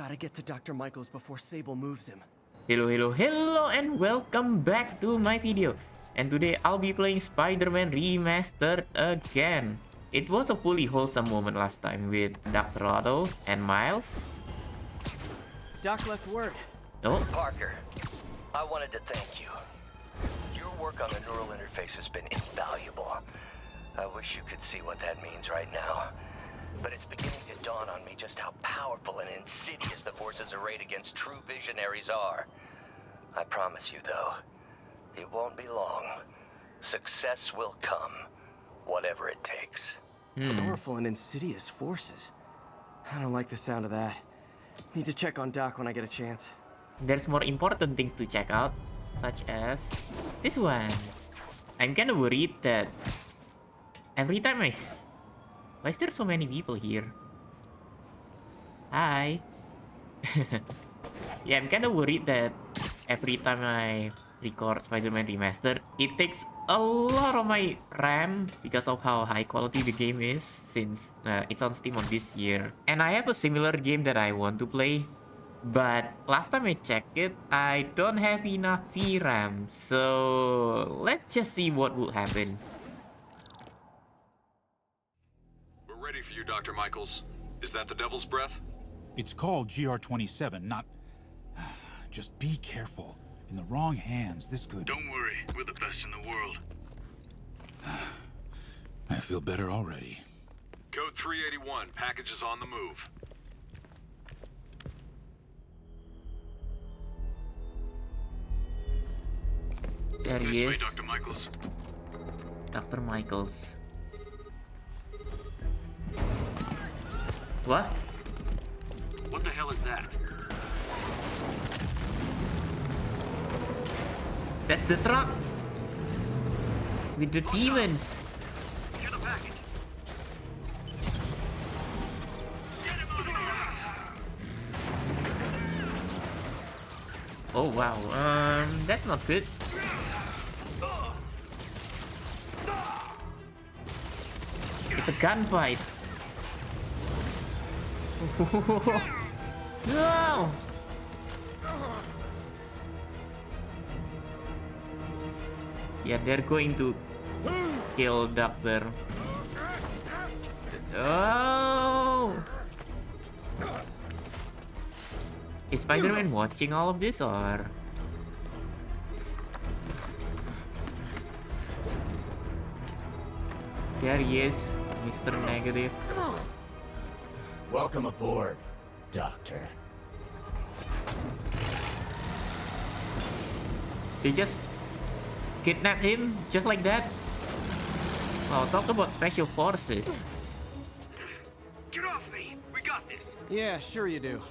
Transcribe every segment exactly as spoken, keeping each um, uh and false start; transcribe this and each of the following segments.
Gotta get to Doctor Michaels before Sable moves him. Hello, hello, hello, and welcome back to my video. And today I'll be playing Spider-Man Remastered again. It was a fully wholesome moment last time with Doctor Otto and Miles. Doc left word. Oh. Parker, I wanted to thank you. Your work on the neural interface has been invaluable. I wish you could see what that means right now. But it's beginning to dawn on me just how powerful and insidious the forces arrayed against true visionaries are. I promise you, though, it won't be long. Success will come, whatever it takes. Hmm. Powerful and insidious forces? I don't like the sound of that. Need to check on Doc when I get a chance. There's more important things to check out, such as this one. I'm kinda worried that every time I... S Why is there so many people here? Hi. Yeah, I'm kinda worried that every time I record Spider-Man Remastered, it takes a lot of my RAM because of how high quality the game is, since uh, it's on Steam on this year. And I have a similar game that I want to play, but last time I checked it, I don't have enough V RAM. So let's just see what will happen. Ready for you, Doctor Michaels. Is that the Devil's Breath? It's called G R twenty-seven, not... Just be careful. In the wrong hands, this could... Don't worry. We're the best in the world. I feel better already. Code three eighty-one. Package is on the move. There he is. This way, Doctor Michaels. Doctor Michaels. What? What the hell is that? That's the truck with the oh, demons. You're the package. Get him on the ground. Oh wow, um, that's not good. It's a gunfight. No! Yeah, they're going to kill Doctor. Oh! Is Spider-Man watching all of this or? There he is, Mister Negative. Welcome aboard, Doctor. They just kidnapped him just like that? Wow, talk about special forces. Get off me! We got this! Yeah, sure you do.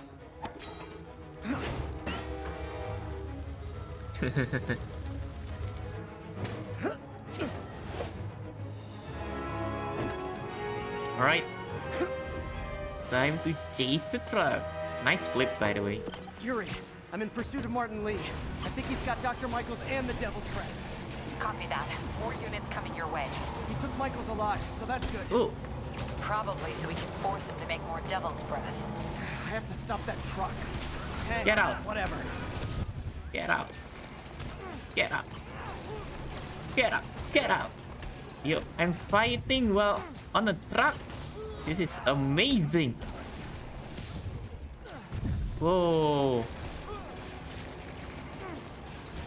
Alright. Time to chase the truck. Nice flip, by the way. Yuri, I'm in pursuit of Martin Lee. I think he's got Doctor Michaels and the Devil's Breath. Copy that. More units coming your way. He took Michaels alive, so that's good. Ooh. Probably so we can force him to make more Devil's Breath. I have to stop that truck. Hey, get out. Whatever. Get out. Get out. Get out. Get out. Yo, I'm fighting while on a truck. This is amazing. Whoa.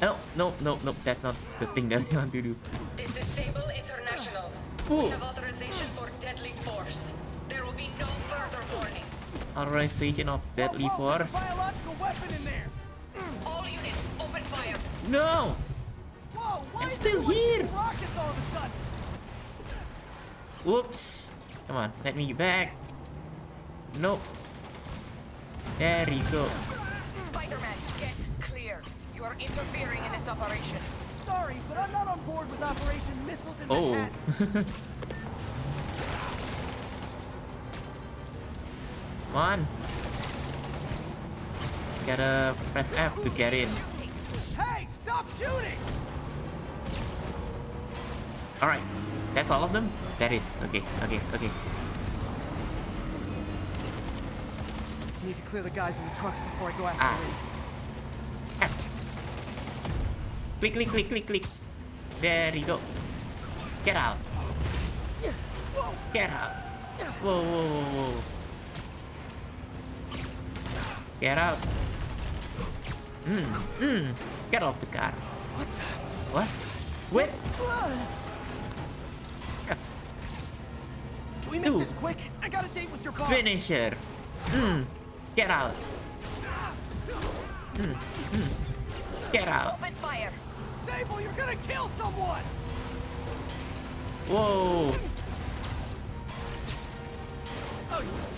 Oh, no, no, no. That's not the thing that I want to do. This is Sable International. Ooh. We have authorization for deadly force. There will be no further warning. Authorization of deadly force. Whoa, whoa, there's a biological weapon in there. All units, open fire. No. Whoa, why I'm still here. Rockets all of a sudden? Whoops. Come on, let me back. Nope. There you go. Spider-Man, get clear. You are interfering in this operation. Sorry, but I'm not on board with Operation Missiles in Manhattan. Oh. Come on. Gotta press F to get in. Hey, stop shooting! Alright. That's all of them? That is. Okay, okay, okay. Need to clear the guys in the trucks before I go after ah. Lee. Click, click, click, click, click. There you go. Get out. Get out. Whoa, whoa, whoa, whoa. Get out. Mm, mm. Get off the car. What? What? What? Can we make Ooh. this quick? I got a date with your boss. Finisher. Mm. Get out. Mm. Mm. Get out. Open fire. Sable, you're gonna kill someone! Whoa!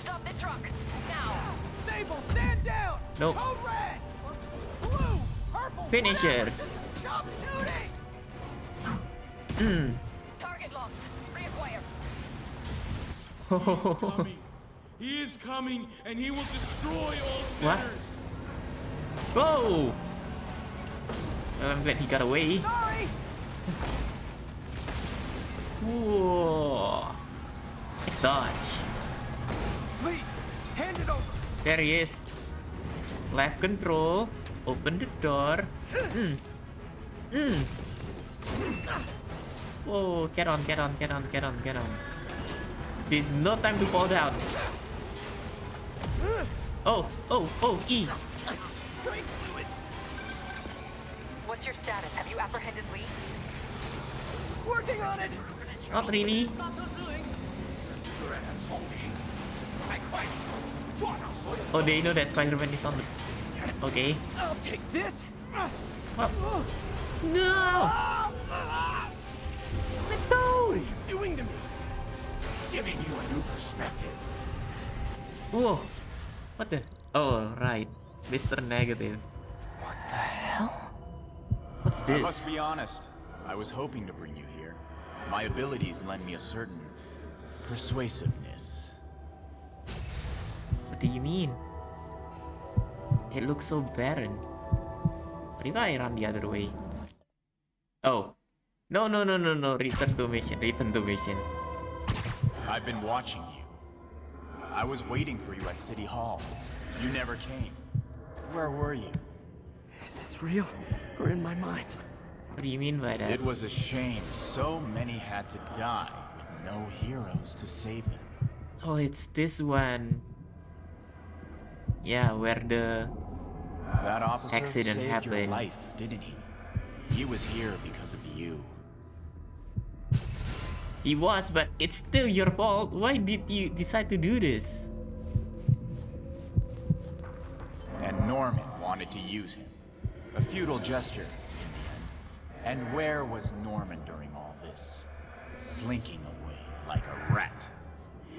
Stop the truck! Now! Sable, stand down! Nope. Code red! Blue! Purple! Finish it! Just stop shooting! Mm. Target locked. Reacquire. He's coming. He is coming, and he will destroy all sinners! What? Whoa! I'm glad he got away. Sorry. Whoa! Nice dodge. Lee, hand it over. There he is. Left control. Open the door. Mm. Mm. Whoa! Get on! Get on! Get on! Get on! Get on! There's no time to fall down. Oh! Oh! Oh! E. What's your status? Have you apprehended Lee? Working on it! Not really. Oh, they know that Spider-Man is on the... Okay. I'll take this! What? No! No! What are you doing to me? Giving you a new perspective. Whoa! What the... Oh, right. Mister Negative. What the hell? What's this? I must be honest. I was hoping to bring you here. My abilities lend me a certain persuasiveness. What do you mean? It looks so barren. What if I run the other way? Oh. No, no, no, no, no. Return to mission. Return to mission. I've been watching you. I was waiting for you at City Hall. You never came. Where were you? Is this real? Or in my mind? What do you mean by that? It was a shame. So many had to die with no heroes to save them. Oh, it's this one. Yeah, where the that officer accident saved happened. Your life, didn't he? He was here because of you. He was, but it's still your fault. Why did you decide to do this? And Norman wanted to use him. A futile gesture. And where was Norman during all this? Slinking away like a rat.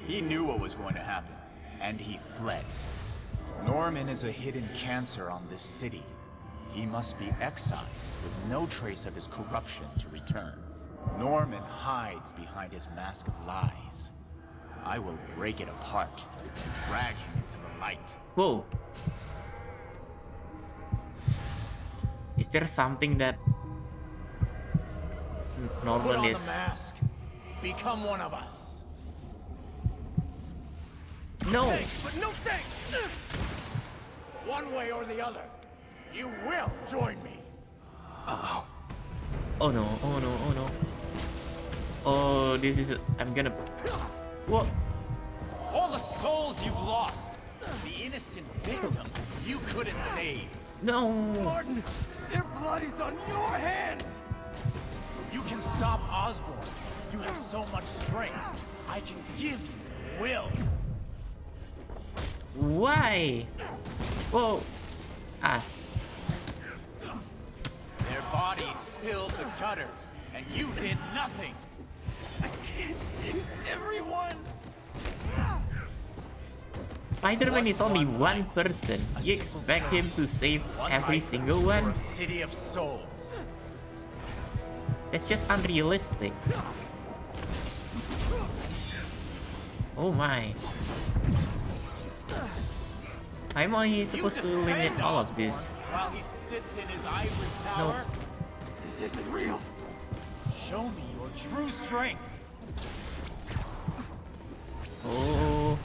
He knew what was going to happen, and he fled. Norman is a hidden cancer on this city. He must be excised with no trace of his corruption to return. Norman hides behind his mask of lies. I will break it apart and drag him into the light. Whoa. Is there something that Norman is? Put on the mask. Become one of us. No. Thanks, but no thanks. One way or the other, you will join me. Uh oh. Oh no! Oh no! Oh no! Oh, this is. A, I'm gonna. What? All the souls you've lost, the innocent victims you couldn't save. No. Martin, their blood is on your hands! You can stop Osborn. You have so much strength. I can give you will. Why? Whoa. Ah. Their bodies filled the gutters, and you did nothing. I can't save everyone. Spider-Man is only one person. You expect him to save every single one? That's just unrealistic. Oh my. How am I supposed to eliminate all of this? No. This isn't real. Show me your true strength. Oh.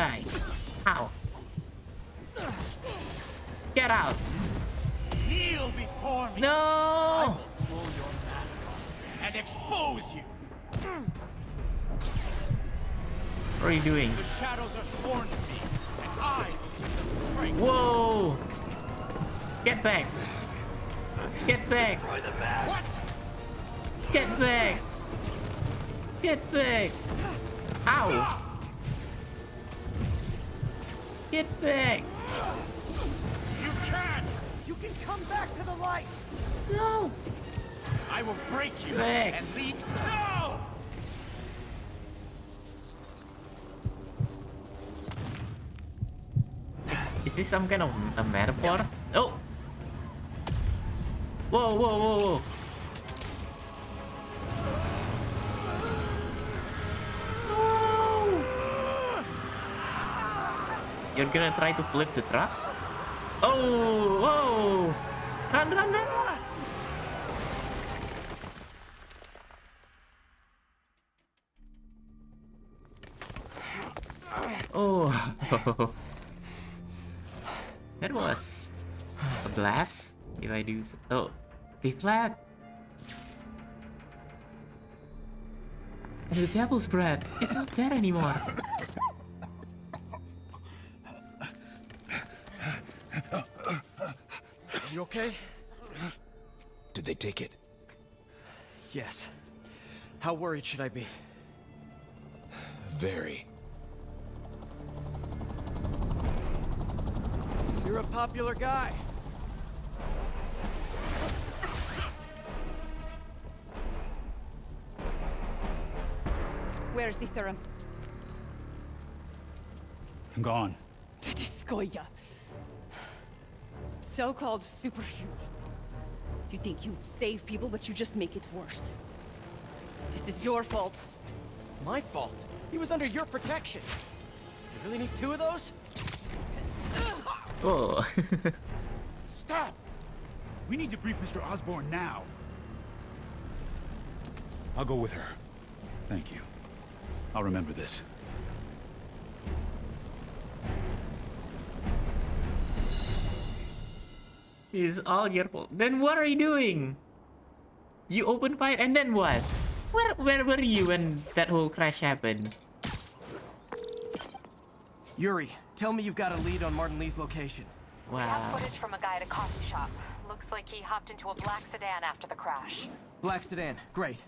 die. Ow. Get out. Kneel before me. No! I will pull your mask off and expose you. What are you doing? The shadows are sworn to me, and I will give them strength. Whoa! Get back! Get back! What? Get back! Get back! Ow! Get back! You can't! You can come back to the light! No! I will break you back. And lead. No! Is, is this some kind of a metaphor? Yep. Oh! Whoa, whoa, whoa, whoa! You're gonna try to flip the trap? Oh! Oh! Run, run, run! Oh! That was a blast, if I do so. Oh, B-flat! The Devil's Breath! It's not there anymore! You okay? Did they take it? Yes. How worried should I be? Very. You're a popular guy. Where is the serum? I'm gone. Tedskoya. So-called superhero. You think you save people, but you just make it worse. This is your fault. My fault? He was under your protection. You really need two of those? Oh. Stop! We need to brief Mister Osborn now. I'll go with her. Thank you. I'll remember this. It is all your fault. Then what are you doing? You open fire and then what? Where, where were you when that whole crash happened? Yuri, tell me you've got a lead on Martin Lee's location. Wow. We have footage from a guy at a coffee shop. Looks like he hopped into a black sedan after the crash. Black sedan, great.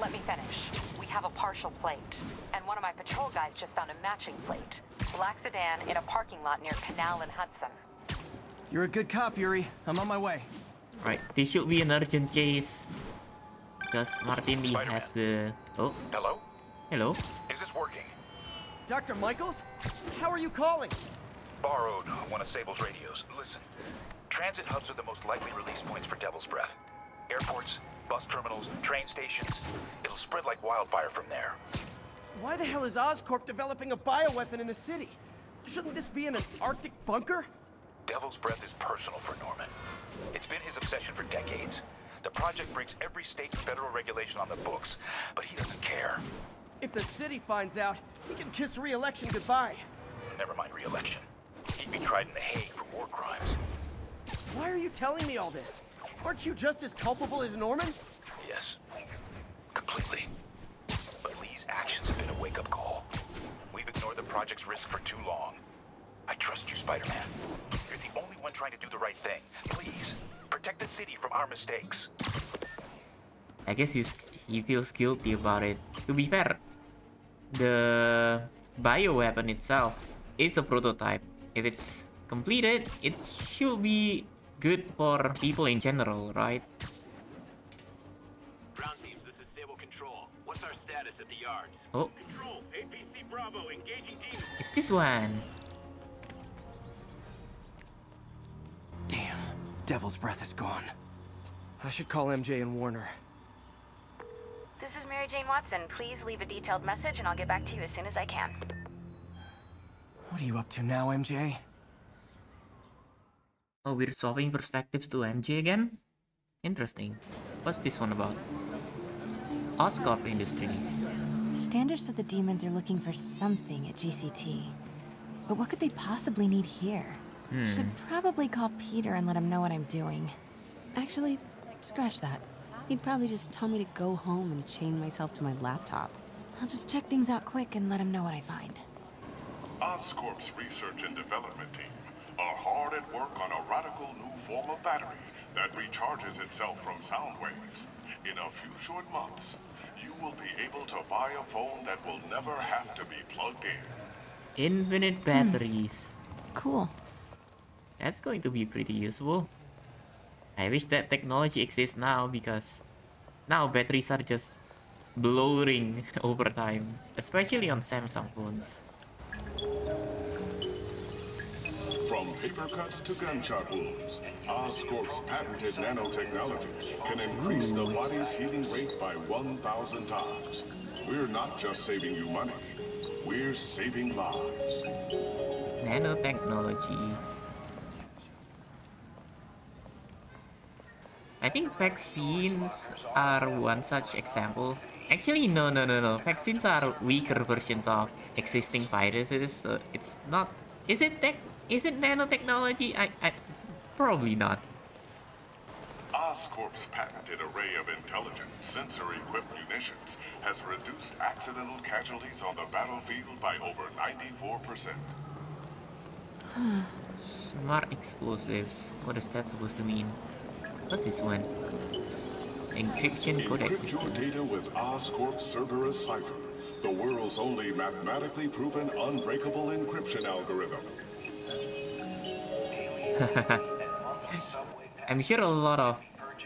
Let me finish. We have a partial plate. And one of my patrol guys just found a matching plate. Black sedan in a parking lot near Canal and Hudson. You're a good cop, Yuri. I'm on my way. Right, this should be an urgent chase. Because Martin Lee has the... Oh. Hello? Hello? Is this working? Doctor Michaels? How are you calling? Borrowed one of Sable's radios. Listen, transit hubs are the most likely release points for Devil's Breath. Airports, bus terminals, train stations. It'll spread like wildfire from there. Why the hell is Oscorp developing a bioweapon in the city? Shouldn't this be in an Arctic bunker? Devil's Breath is personal for Norman. It's been his obsession for decades. The project breaks every state and federal regulation on the books, but he doesn't care. If the city finds out, he can kiss re-election goodbye. Never mind re-election. He'd be tried in The Hague for war crimes. Why are you telling me all this? Aren't you just as culpable as Norman? Yes, completely. But Lee's actions have been a wake-up call. We've ignored the project's risk for too long. I trust you, Spider-Man. You're the only one trying to do the right thing. Please, protect the city from our mistakes. I guess he's, he feels guilty about it. To be fair, the bioweapon itself is a prototype. If it's completed, it should be good for people in general, right? Ground teams, this is Sable Control. What's our status at the yard? Oh. Control, A P C Bravo, engaging team. It's this one. Damn, Devil's Breath is gone. I should call M J and Warner. This is Mary Jane Watson. Please leave a detailed message and I'll get back to you as soon as I can. What are you up to now, M J? Oh, we're solving perspectives to M J again? Interesting. What's this one about? Oscorp Industries. Standish said the demons are looking for something at G C T. But what could they possibly need here? Hmm. Should probably call Peter and let him know what I'm doing. Actually, scratch that. He'd probably just tell me to go home and chain myself to my laptop. I'll just check things out quick and let him know what I find. Oscorp's research and development team are hard at work on a radical new form of battery that recharges itself from sound waves. In a few short months, you will be able to buy a phone that will never have to be plugged in. Infinite batteries. Hmm. Cool. That's going to be pretty useful. I wish that technology exists now, because now batteries are just blowing over time, especially on Samsung phones. From paper cuts to gunshot wounds, Oscorp's patented nanotechnology can increase the body's healing rate by one thousand times. We're not just saving you money, we're saving lives. Nanotechnologies. I think vaccines are one such example. Actually, no, no, no, no. Vaccines are weaker versions of existing viruses, so it's not... Is it tech... Is it nanotechnology? I, I... Probably not. Oscorp's patented array of intelligent, sensor-equipped munitions has reduced accidental casualties on the battlefield by over ninety-four percent. Smart explosives. What is that supposed to mean? What's this one? Encryption codex. Encrypt your data with Oscorp Cerberus Cipher, the world's only mathematically proven unbreakable encryption algorithm. I'm sure a lot of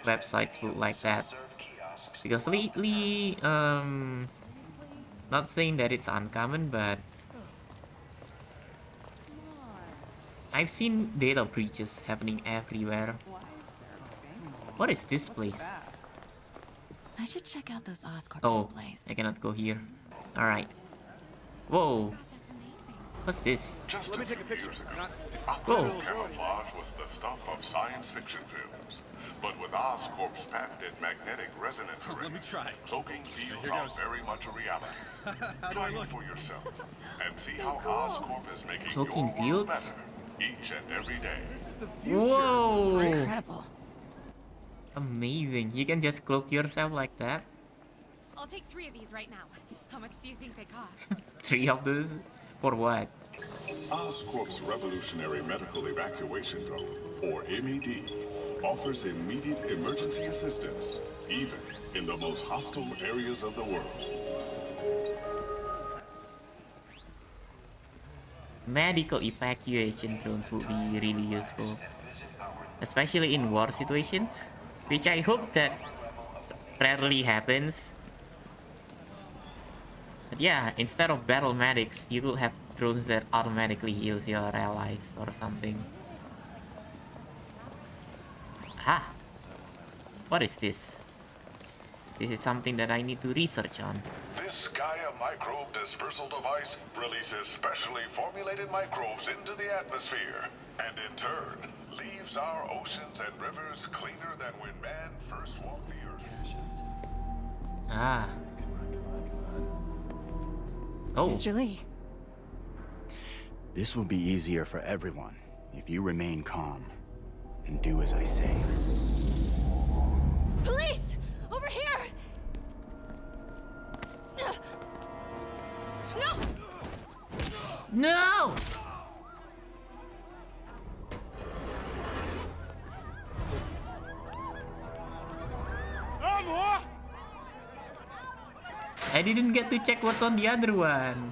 websites would like that, because lately, um, not saying that it's uncommon, but I've seen data breaches happening everywhere. What is this place? I should check out those Oscorp oh, displays. I cannot go here. All right. Whoa. What's this? Just let me take a picture. Whoa! Camouflage was the stuff of science fiction films, but with Oscorp's patented magnetic resonance arrays, let me try. Cloaking fields are very much a reality. Try it for yourself and see how Oscorp is making cloaking your world better each and every day. This is the future. Whoa! Incredible. Amazing. You can just cloak yourself like that. I'll take three of these right now. How much do you think they cost? Three of those? For what? Oscorp's Revolutionary Medical Evacuation Drone, or M E D, offers immediate emergency assistance, even in the most hostile areas of the world. Medical evacuation drones would be really useful, especially in war situations, which I hope that rarely happens. But yeah, instead of battle medics, you will have drones that automatically heals your allies or something. Aha! What is this? This is something that I need to research on. This Gaia microbe dispersal device releases specially formulated microbes into the atmosphere, and in turn, leaves our oceans and rivers cleaner than when man first walked the earth. Ah. Oh. Mister Lee. This will be easier for everyone if you remain calm and do as I say. Police! Over here! No! No! I didn't get to check what's on the other one.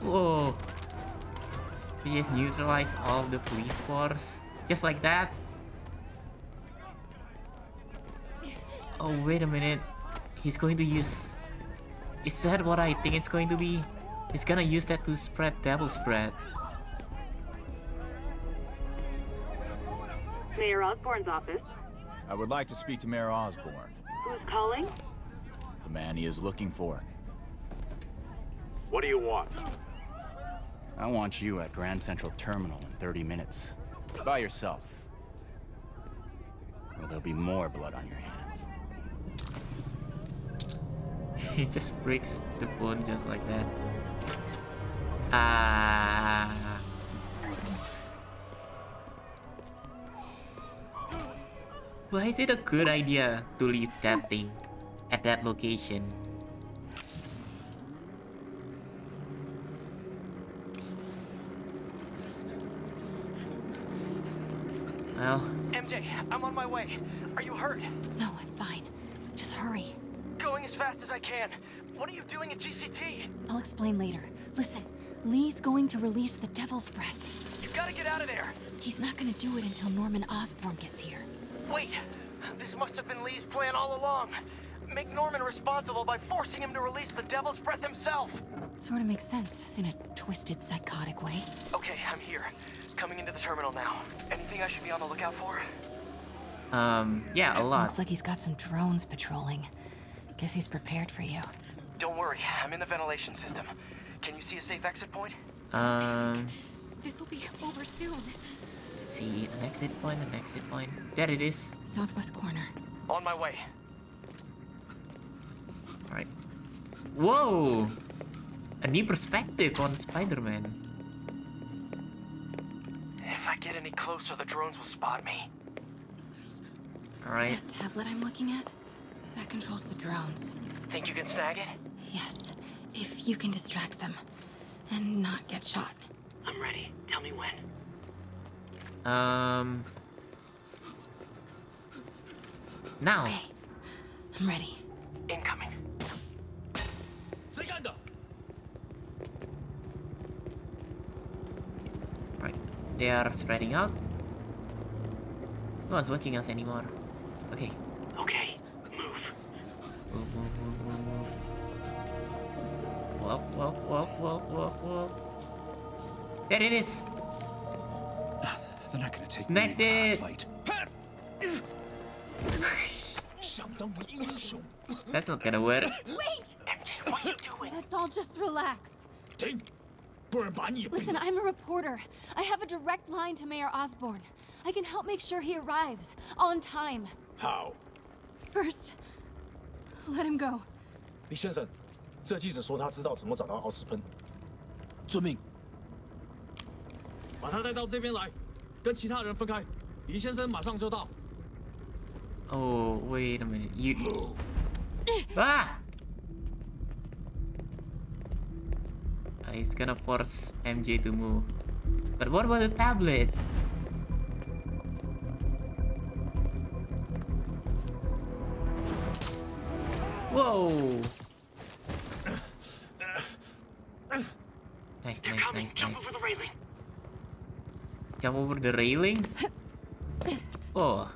Whoa. We just neutralize all the police force. Just like that. Oh, wait a minute. He's going to use... Is that what I think it's going to be? He's gonna use that to spread Devil's Breath. Mayor Osborn's office. I would like to speak to Mayor Osborn. Who's calling? The man he is looking for. What do you want? I want you at Grand Central Terminal in thirty minutes. By yourself. Well, there'll be more blood on your hands. He just breaks the blood just like that. Ah. Why is it a good idea to leave that thing at that location? Well, M J, I'm on my way. Are you hurt? No, I'm fine. Just hurry. Going as fast as I can. What are you doing at G C T? I'll explain later. Listen, Lee's going to release the Devil's Breath. You've got to get out of there. He's not going to do it until Norman Osborn gets here. Wait, this must have been Lee's plan all along. Make Norman responsible by forcing him to release the Devil's Breath himself. Sort of makes sense in a twisted, psychotic way. Okay, I'm here. Coming into the terminal now. Anything I should be on the lookout for? Um, yeah, a lot. Looks like he's got some drones patrolling. Guess he's prepared for you. Don't worry, I'm in the ventilation system. Can you see a safe exit point? Um... This will be over soon. Let's see, an exit point, an exit point. There it is. Southwest corner. On my way. Alright. Whoa! A new perspective on Spider-Man. If I get any closer, the drones will spot me. Alright. That tablet I'm looking at? That controls the drones. Think you can snag it? Yes. If you can distract them. And not get shot. I'm ready. Tell me when. Um... Now. Okay. I'm ready. Incoming. Segundo! Right. They are spreading out. No one's watching us anymore. Okay. Okay. Move. Move, move, move, move, move. Walk, walk, walk, walk, walk, walk. There it is. They're not gonna take me in a fight. That's not gonna work. Wait! M J, what are you doing? Let's all just relax. Listen, I'm a reporter. I have a direct line to Mayor Osborn. I can help make sure he arrives on time. How? First, let him go. Lee Shensen, the reporter said he knows how to find Osborn. Obey. Take him here. Get the other people apart. Lee Shensen will arrive. Oh, wait a minute. You. Ah! He's gonna force M J to move. But what about the tablet? Whoa! Nice, They're nice, coming. nice, Jump nice. Over the railing. Jump over the railing? Oh.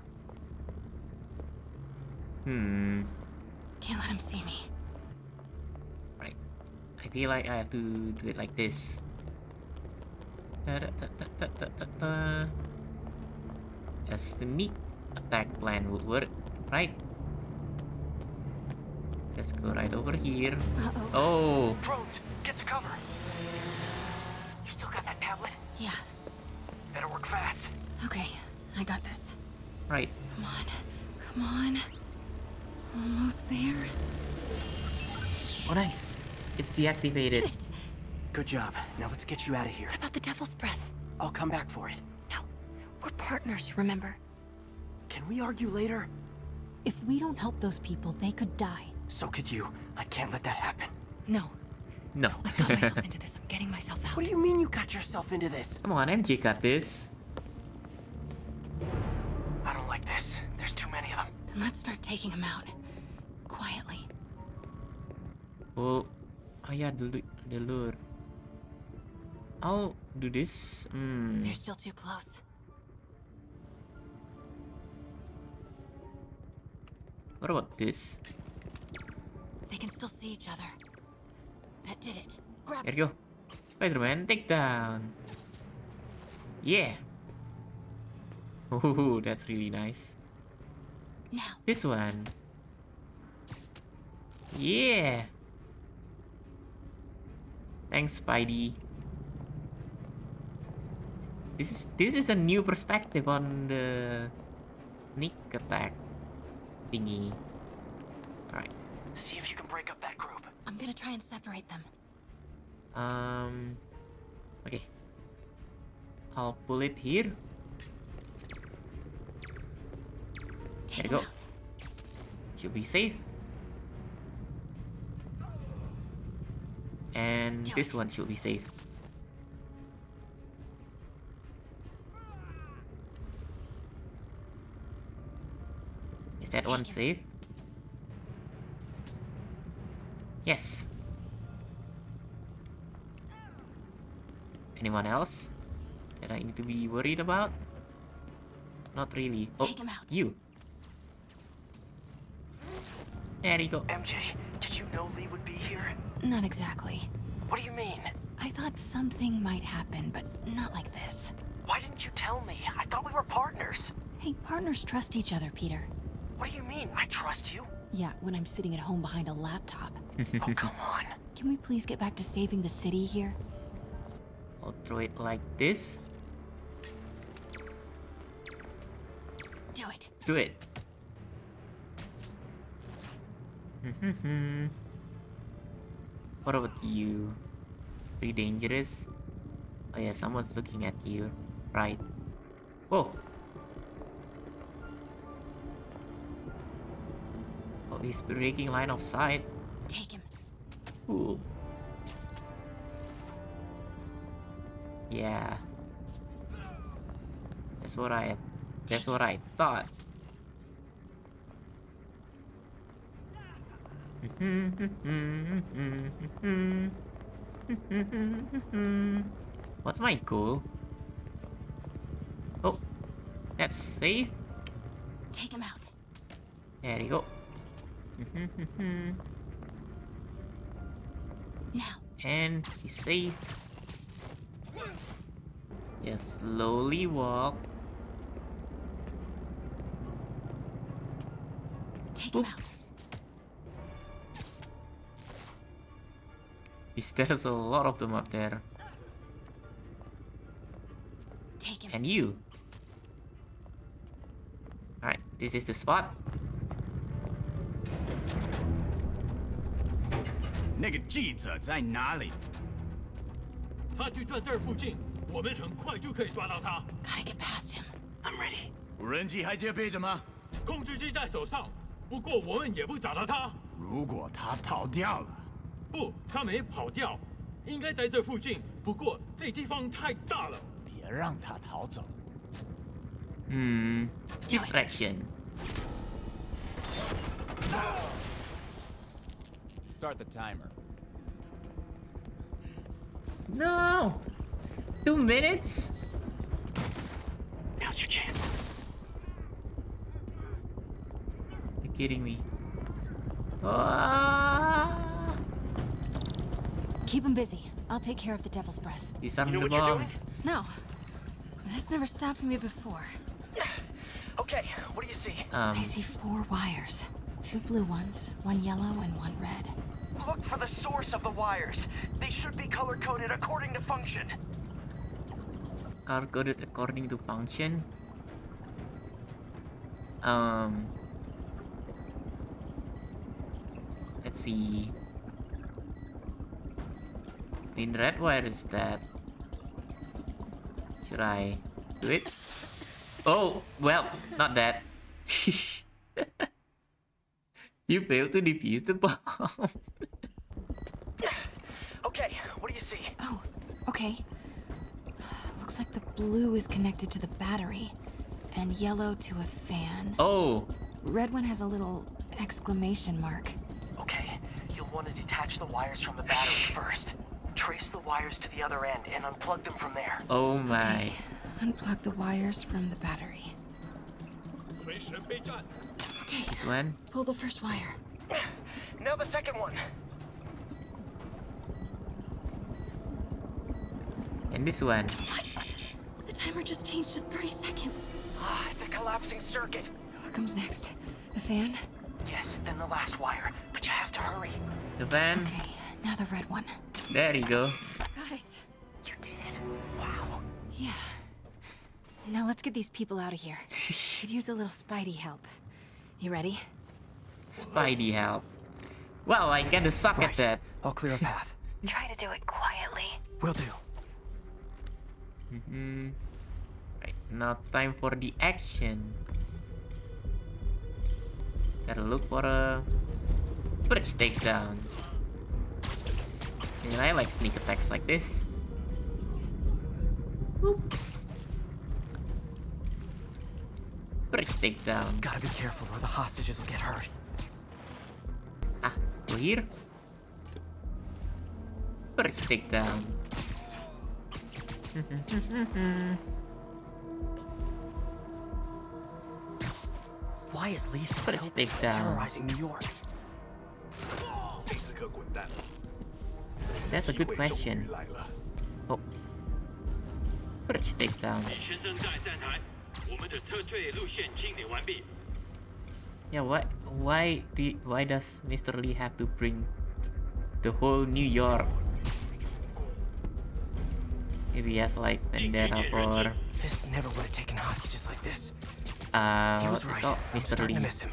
Hmm. Can't let him see me. I feel like I have to do it like this. Da, da, da, da, da, da, da. A sneak attack plan would work, right? Just go right over here. Uh-oh. Oh! Drones, get to cover! You still got that tablet? Yeah. Better work fast. Okay, I got this. Right. Come on, come on. Almost there. Oh, nice. It's deactivated. It. Good job. Now let's get you out of here. What about the Devil's Breath? I'll come back for it. No. We're partners, remember? Can we argue later? If we don't help those people, they could die. So could you. I can't let that happen. No. No. I got myself into this. I'm getting myself out. What do you mean you got yourself into this? Come on, M J got this. I don't like this. There's too many of them. Then let's start taking them out. Quietly. Well... Oh yeah, the, the lure. I'll do this. Mm. They're still too close. What about this? They can still see each other. That did it. Grab there you go. Spider-Man, take down. Yeah. Oh, that's really nice. Now. This one. Yeah. Thanks, Spidey. This is this is a new perspective on the sneak attack thingy. Alright. See if you can break up that group. I'm gonna try and separate them. Um. Okay. I'll pull it here. There you go. Should be safe. And this one should be safe. Is that one safe? Yes. Anyone else that I need to be worried about? Not really. Oh, you. There you go. M J, did you know Lee would be here? Not exactly. What do you mean? I thought something might happen, but not like this. Why didn't you tell me? I thought we were partners. Hey, partners trust each other, Peter. What do you mean? I trust you? Yeah, when I'm sitting at home behind a laptop. Oh, come on. Can we please get back to saving the city here? I'll throw it like this. Do it. Do it. Hmm. What about you? Pretty dangerous. Oh yeah, someone's looking at you. Right. Whoa. Oh, he's breaking line of sight. Take him. Ooh. Yeah. That's what I. That's what I thought. What's my goal? Oh, that's safe. Take him out. There you go. Now. And he's safe. Just slowly walk. Take Oop. him out. There's a lot of them up there. Take him. And you. Alright, this is the spot. Gotta get past him. I'm ready. No, they won't run. They should be in this area, but this place is too big. Don't let them run. Hmm. Distraction. Start the timer. No. Two minutes. Now's your chance. You're kidding me. Ah. Keep him busy. I'll take care of the Devil's Breath. He's under the bomb. No, that's never stopped me before. Okay, what do you see? Um, I see four wires. Two blue ones, one yellow, and one red. Look for the source of the wires. They should be color-coded according to function. Color-coded according to function? Um... Let's see... I mean, red wire is that. Should I do it? Oh, well, not that. You failed to defuse the bomb. Okay, what do you see? Oh, okay. Looks like the blue is connected to the battery, and yellow to a fan. Oh. Red one has a little exclamation mark. Okay, you'll want to detach the wires from the battery first. Trace the wires to the other end and unplug them from there. Oh my. Okay. Unplug the wires from the battery. Okay. This one. Pull the first wire. Now the second one. And this one. What? The timer just changed to thirty seconds. Ah, it's a collapsing circuit. What comes next? The fan? Yes, then the last wire. But you have to hurry. The fan. Okay. Now the red one. There you go. Got it. You did it. Wow. Yeah. Now let's get these people out of here. Could use a little Spidey help. You ready? Spidey help. Well, I get to suck right. at that. I'll clear a path. Try to do it quietly. Will do. Mm-hmm. Right, now time for the action. Gotta look for a bridge takedown. And I like sneak attacks like this. Whoop. Bridge takedown. Gotta be careful or the hostages will get hurt. Ah, we're here. Bridge takedown. Why is Lee still terrorizing New York? That's a good question. Oh. Bridge takedown. Yeah, what? Why do? You, why does Mister Lee have to bring the whole New York? Maybe he has like vendetta or. Fist never would have taken hostages like this. Uh, he was right. Oh, Mister Lee. Miss him.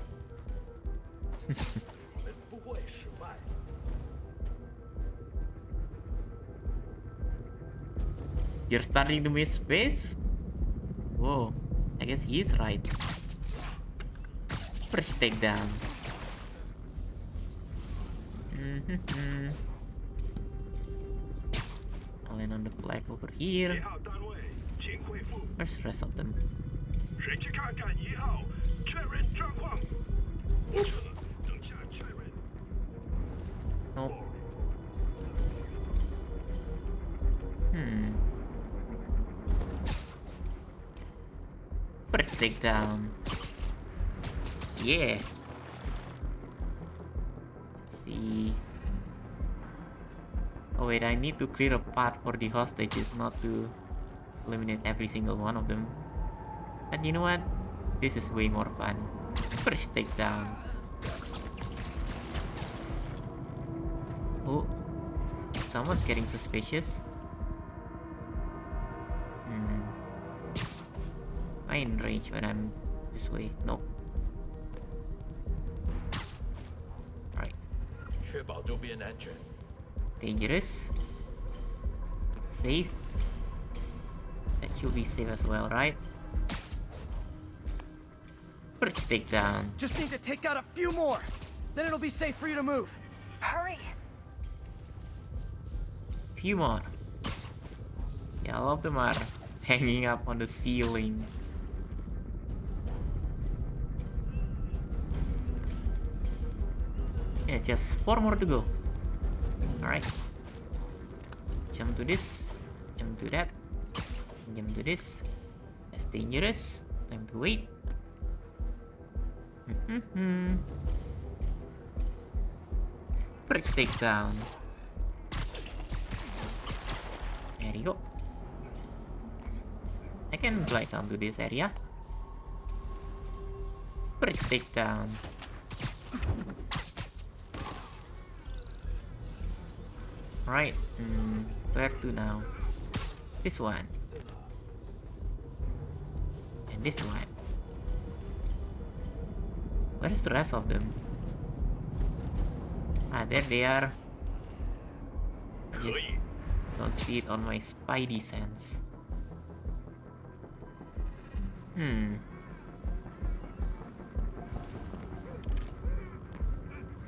You're starting to miss face? Whoa, I guess he is right. First takedown. Mm-hmm. All in on the flag over here. Where's the rest of them? Nope. Hmm. First takedown. Yeah. Let's see. Oh wait, I need to clear a path for the hostages, not to eliminate every single one of them. And you know what? This is way more fun. First takedown. Oh, someone's getting suspicious. Hmm. I enrage when I'm this way. Nope. Dangerous. Safe. That should be safe as well, right? First takedown. Just need to take out a few more. Then it'll be safe for you to move. Hurry. Few more. Yeah, all of them are hanging up on the ceiling. Yeah, just four more to go. Alright. Jump to this. Jump to that. Jump to this. That's dangerous. Time to wait. Mm-hmm. Bridge takedown. There you go. I can glide down to this area. Bridge takedown. Right, mm, where to now? This one. And this one. Where's the rest of them? Ah, there they are. I just don't see it on my Spidey sense. Hmm.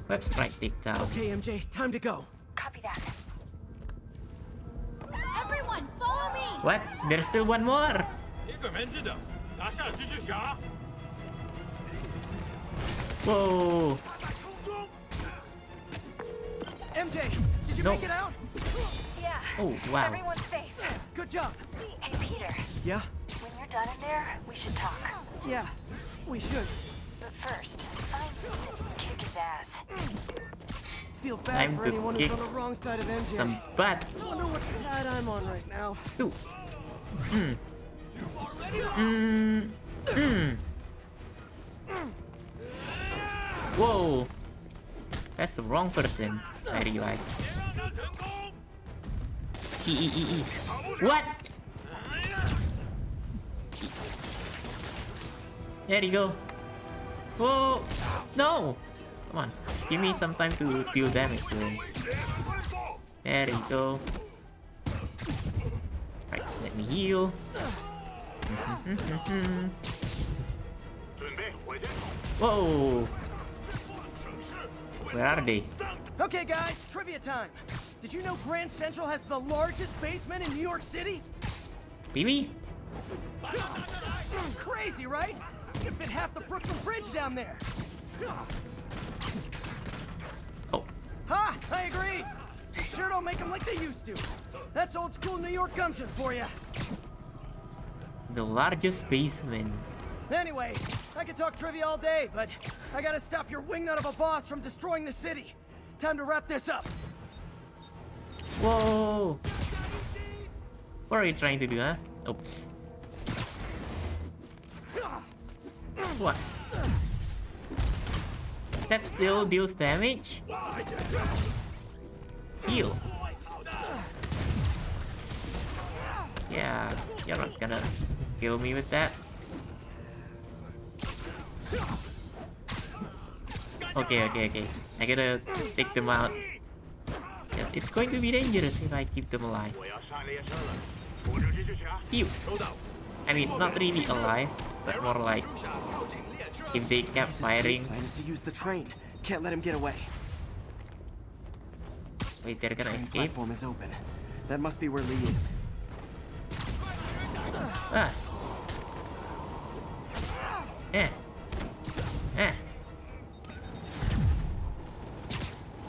Web strike takedown. Okay, M J, time to go. Copy that. Everyone, follow me! What? There's still one more! Whoa! M J, did you no. make it out? Yeah. Oh, wow. Everyone's safe. Good job. Hey, Peter. Yeah? When you're done in there, we should talk. Yeah, we should. But first, find something and kick his ass. Feel bad Time for to anyone kick who's on the wrong side of M J. Some butt. I wonder what side I'm on right now. Ooh. Mm. Mm. Mm. Whoa. That's the wrong person, I realize. E -e -e -e. What? There you go. Whoa! No! Come on. Give me some time to deal damage to him. There you go. Right, let me heal. Whoa! Where are they? Okay guys, trivia time! Did you know Grand Central has the largest basement in New York City? B B? Crazy, right? You can fit half the Brooklyn Bridge down there. Oh. Ha! I agree! Sure don't make them like they used to. That's old school New York gumption for you. The largest basement. Anyway, I could talk trivia all day, but I gotta stop your wingnut of a boss from destroying the city. Time to wrap this up. Whoa! What are you trying to do, huh? Oops. What? That still deals damage? Heal. Yeah, you're not gonna kill me with that. Okay, okay, okay. I gotta take them out. Yes, it's going to be dangerous if I keep them alive. Ew. I mean, not really alive, but more like if they kept firing. Plans to use the train. Can't let him get away. Wait, they're gonna escape. Platform is open. That must be where Lee is. Ah. Eh. Eh.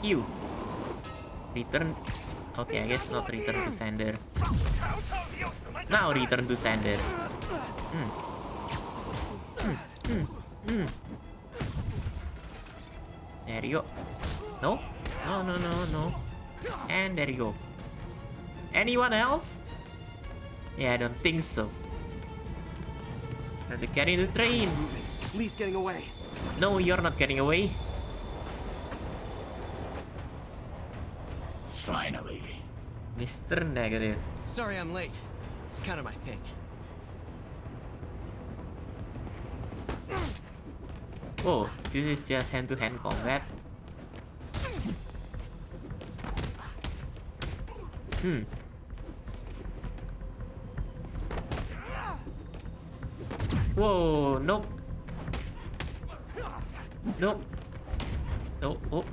Ew. Return. Okay, I guess not return to sender. Now return to sender. Mm. Mm. Mm. Mm. There you go. No? No, no, no, no. And there you go. Anyone else? Yeah, I don't think so. Have to get in the train. Lee's getting away. No, you're not getting away. Finally. Mister Negative. Sorry I'm late. It's kind of my thing. Oh, this is just hand-to-hand combat. Hmm. Whoa, nope. Nope. Oh, oh.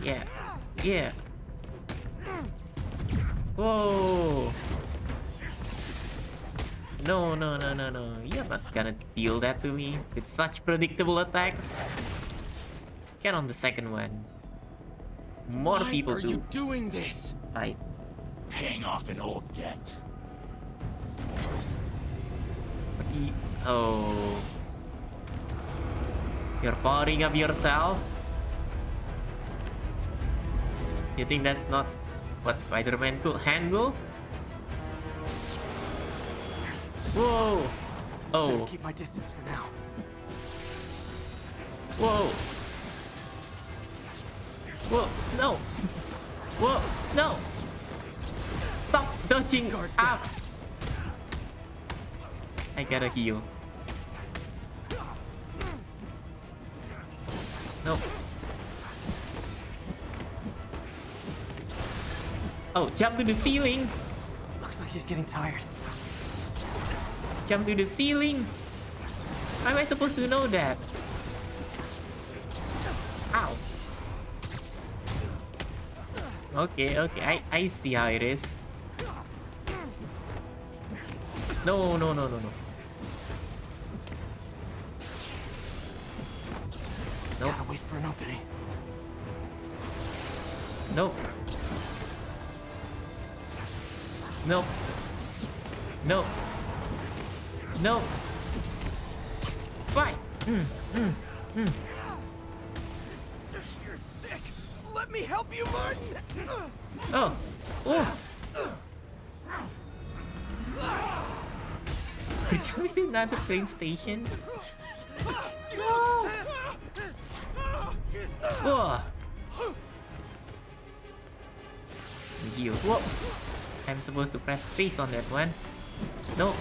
Yeah. Yeah. Whoa. No, no, no, no, no. You're not gonna deal that to me with such predictable attacks. Get on the second one. More Why people are do. you doing this? I. Paying off an old debt. You... Oh. You're powering up yourself? You think that's not what Spider-Man could handle? Whoa! Oh. Better keep my distance for now. Whoa! Whoa! No! Whoa! No! Stop dodging up! I gotta heal. No. Oh, jump to the ceiling! Looks like he's getting tired. Jump to the ceiling! How am I supposed to know that? Ow! Okay, okay, I, I see how it is. No, no, no, no, no. Nope. Gotta wait for an opening. Nope. Nope. Nope. Nope. Fine. Mm, mm, mm. You're sick. Let me help you, Martin. Oh. Oh. Did we do not the train station? No. Whoa. Heal. Whoa. I'm supposed to press space on that one. Nope.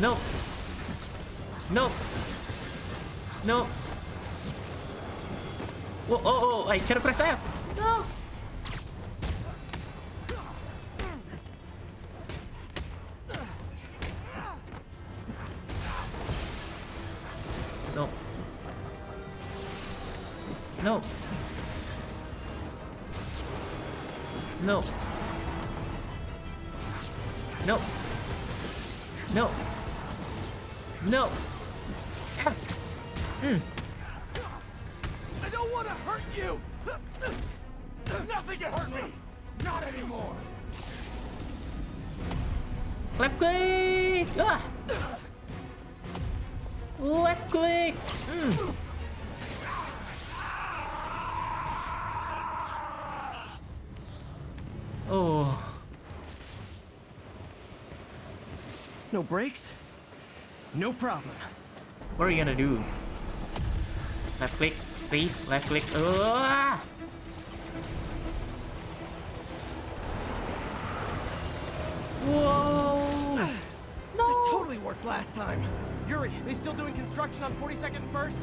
Nope. Nope. Nope. Oh, oh, oh, I can't press F. No. No. No. No. No. No. No. Mm. I don't want to hurt you. Nothing can hurt me. Not anymore. Left click. Ah. Left click. Mm. Oh. No brakes? No problem. What are you gonna do? Left click, space, left click. Oh! Whoa! No! It totally worked last time. Yuri, they still doing construction on forty-second and first?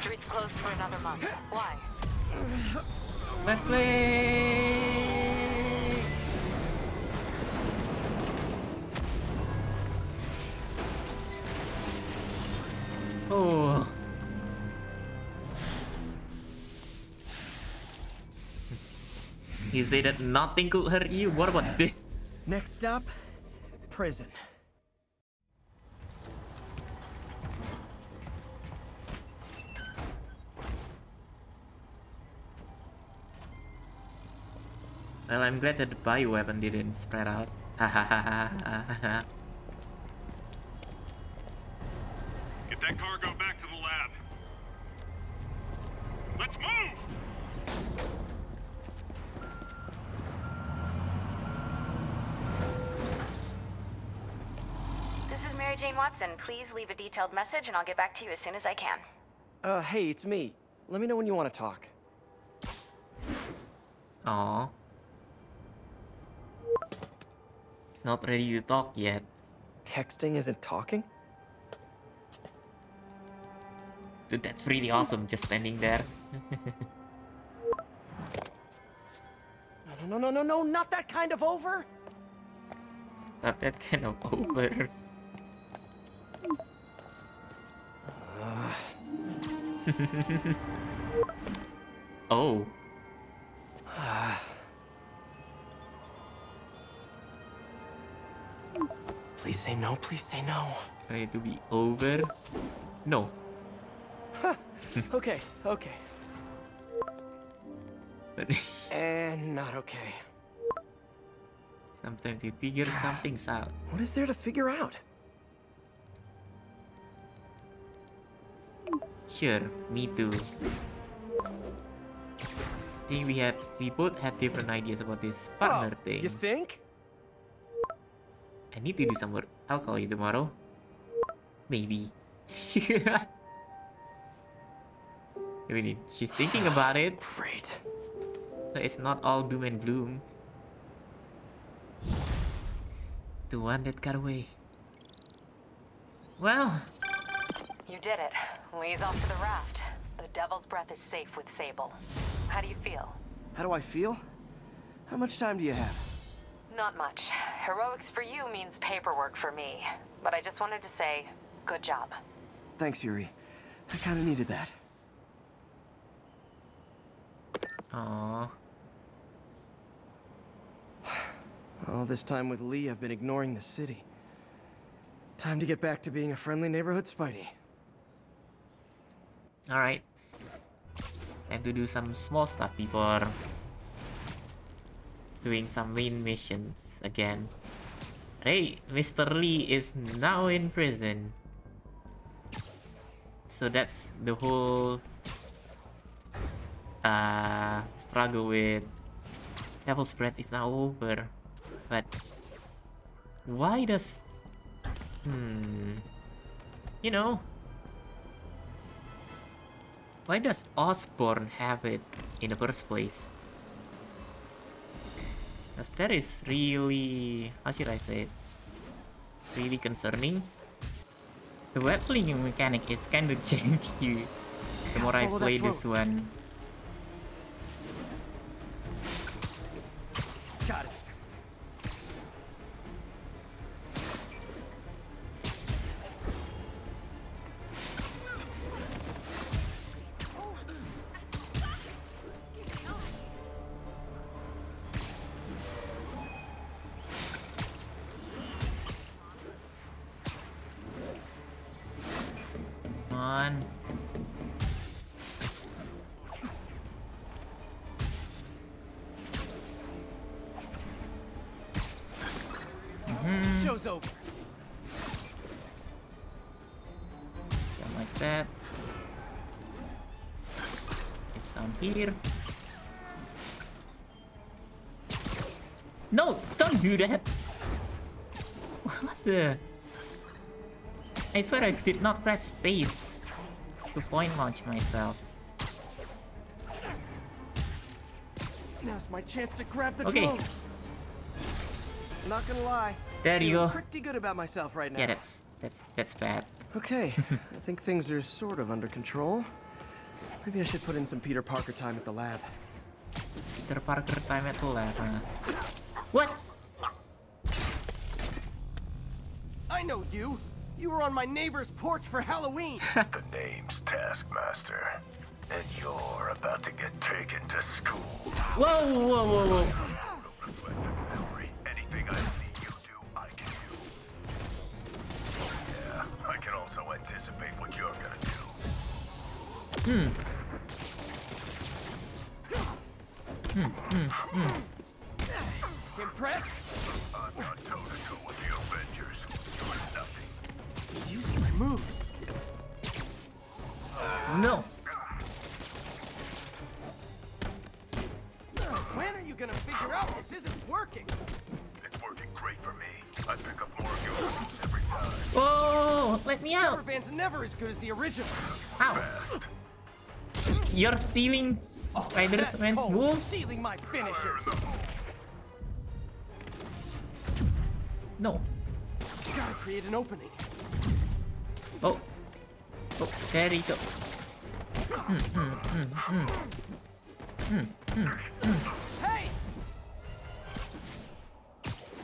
Street's closed for another month. Why? Left click! Oh. You say that nothing could hurt you? What about this? Next stop, prison. Well, I'm glad that the bioweapon didn't spread out. Ha ha ha ha ha. Get that cargo back to the lab. Let's move! This is Mary Jane Watson. Please leave a detailed message and I'll get back to you as soon as I can. Uh, hey, it's me. Let me know when you want to talk. Aww. Not ready to talk yet. Texting isn't talking? Dude, that's really awesome, just standing there. No, no, no, no, no, not that kind of over! Not that kind of over. Oh. Please say no, please say no. Can it be over? No. Okay, okay. And not okay. Sometimes you figure something out. What is there to figure out? Sure, me too. I think we had we both had different ideas about this partner oh, thing. You think? I need to do some work. I'll call you tomorrow. Maybe. I mean, she's thinking about it. Great. So it's not all doom and gloom. The one that got away. Well. You did it. Lee's off to the raft. The Devil's Breath is safe with Sable. How do you feel? How do I feel? How much time do you have? Not much. Heroics for you means paperwork for me. But I just wanted to say, good job. Thanks, Yuri. I kinda needed that. Aww. All this time with Lee, I've been ignoring the city. Time to get back to being a friendly neighborhood Spidey. Alright. Time to do some small stuff before doing some main missions again. Hey, Mister Lee is now in prison. So that's the whole uh, struggle with Devil's Breath is now over. But why does... Hmm... You know... Why does Osborn have it in the first place? Because that is really, how should I say it, really concerning. The web slinging mechanic is kind of janky the more I play this one. Got it. Do that? What the? I swear I did not press space to point launch myself. Now's my chance to grab the okay. Drone. Not gonna lie. There you go. Pretty good about myself right now. Yeah, that's that's that's bad. Okay, I think things are sort of under control. Maybe I should put in some Peter Parker time at the lab. Peter Parker time at the lab, huh? What? I know you. You were on my neighbor's porch for Halloween. The name's Taskmaster, and you're about to get taken to school. Whoa, whoa, whoa, whoa! Anything I see you do, I can do. Yeah, I can also anticipate what you're gonna do. Hmm. Hmm. Hmm. Hmm. Impressed? I'm not toe to toe with the Avengers. You're nothing. He's using my moves. No. When are you gonna figure out this isn't working? It's working great for me. I pick up more of your moves every time. Whoa! Let me out. Cover band's never as good as the original. Ow! You're stealing Spider-Man's moves? Stealing my finishers. No. Gotta create an opening. Oh. Oh, there you go. Mm, mm, mm, mm. Mm, mm, mm. Hey!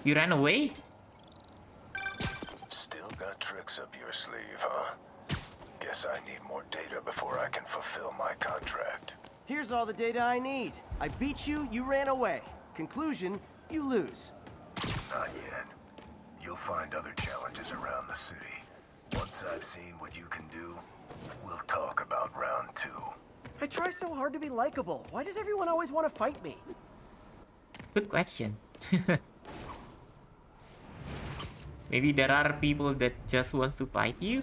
You ran away? Still got tricks up your sleeve, huh? Guess I need more data before I can fulfill my contract. Here's all the data I need. I beat you, you ran away. Conclusion, you lose. Not yet. You'll find other challenges around the city. Once I've seen what you can do, we'll talk about round two. I try so hard to be likable. Why does everyone always want to fight me? Good question. Maybe there are people that just wants to fight you?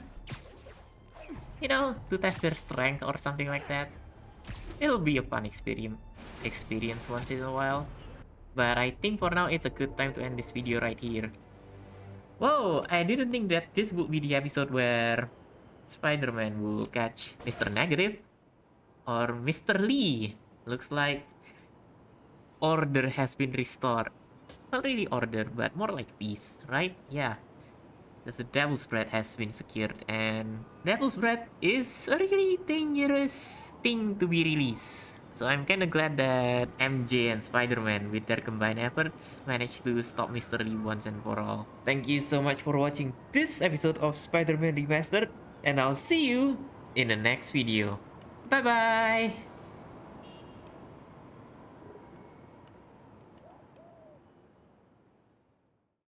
You know, to test their strength or something like that. It'll be a fun experience, experience once in a while. But I think for now it's a good time to end this video right here. Whoa, I didn't think that this would be the episode where Spider-Man will catch Mister Negative or Mister Lee. Looks like order has been restored. Not really order, but more like peace, right? Yeah. Because the Devil's Breath has been secured, and Devil's Breath is a really dangerous thing to be released. So I'm kinda glad that M J and Spider-Man with their combined efforts managed to stop Mister Lee once and for all. Thank you so much for watching this episode of Spider-Man Remastered, and I'll see you in the next video. Bye bye!